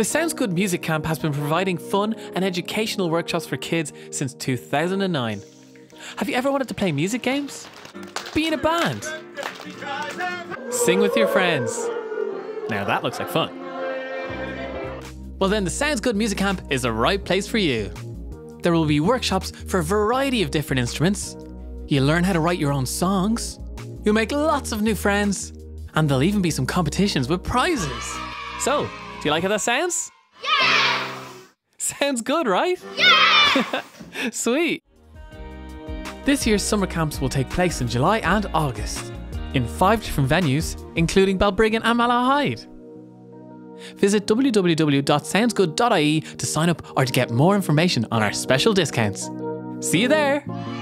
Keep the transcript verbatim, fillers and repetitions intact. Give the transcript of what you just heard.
The Sounds Good Music Camp has been providing fun and educational workshops for kids since two thousand nine. Have you ever wanted to play music games? Be in a band? Sing with your friends? Now that looks like fun. Well then, the Sounds Good Music Camp is the right place for you. There will be workshops for a variety of different instruments. You'll learn how to write your own songs. You'll make lots of new friends. And there'll even be some competitions with prizes. So, do you like how that sounds? Yes! Sounds good, right? Yes! Sweet. This year's summer camps will take place in July and August in five different venues, including Balbriggan and Malahide. Visit w w w dot sounds good dot i e to sign up or to get more information on our special discounts. See you there!